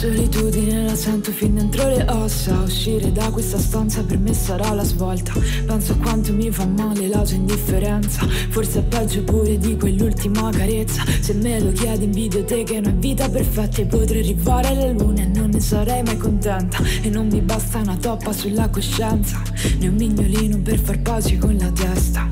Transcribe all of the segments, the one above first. solitudine la sento fin dentro le ossa. Uscire da questa stanza per me sarà la svolta. Penso a quanto mi fa male la tua indifferenza. Forse è peggio pure di quell'ultima carezza. Se me lo chiedi in videoteca è una vita perfetta, e potrei arrivare alla luna e non ne sarei mai contenta. E non mi basta una toppa sulla coscienza, né un mignolino per far pace con la testa.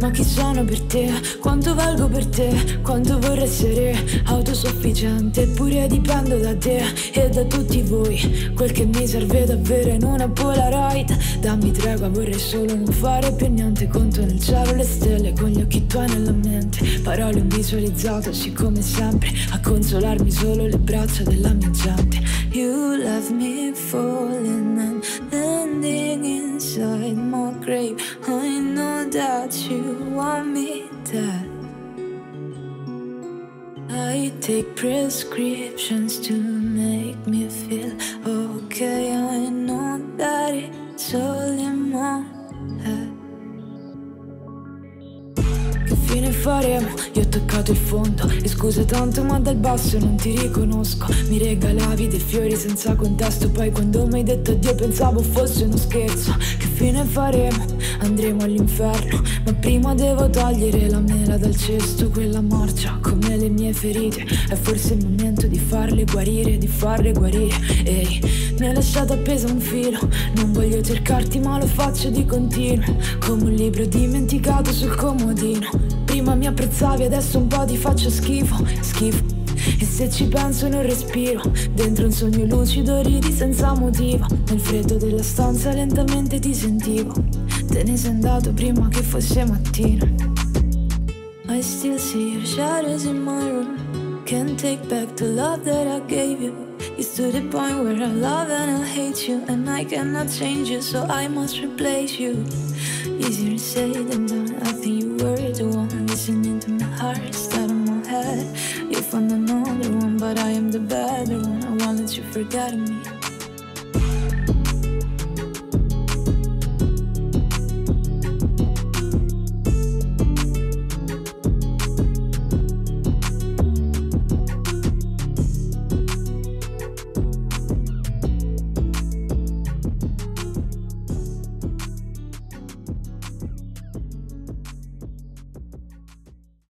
Ma chi sono per te? Quanto valgo per te? Quanto vorrei essere autosufficiente? Eppure dipendo da te e da tutti voi. Quel che mi serve davvero in una Polaroid. Dammi tregua, vorrei solo non fare più niente. Conto nel cielo le stelle con gli occhi tuoi nella mente. Parole invisualizzatoci come sempre, a consolarmi solo le braccia della mia gente. You left me falling and landing inside my grave. I know that you want me dead. I take prescriptions to make me feel okay. I know that it's all in my head. Che fine faremo? Io ho toccato il fondo, e scusa tanto ma dal basso non ti riconosco. Mi regalavi dei fiori senza contesto, poi quando mi hai detto addio pensavo fosse uno scherzo. Che fine faremo? Andremo all'inferno, ma prima devo togliere la mela dal cesto. Quella marcia come le mie ferite, è forse il momento di farle guarire, di farle guarire. Ehi, mi hai lasciato appeso un filo, non voglio cercarti ma lo faccio di continuo, come un libro dimenticato sul comodino. Prima mi apprezzavi, adesso un po' ti faccio schifo, schifo. E se ci penso non respiro, dentro un sogno lucido ridi senza motivo. Nel freddo della stanza lentamente ti sentivo, te ne sei andato prima che fosse mattina. I still see your shadows in my room. Can't take back the love that I gave you. It's to the point where I love and I hate you, and I cannot change you, so I must replace you. Easier said than done. I think you were the one listening to my heart instead of my head. You found another one, but I am the better one. I won't let you forget me.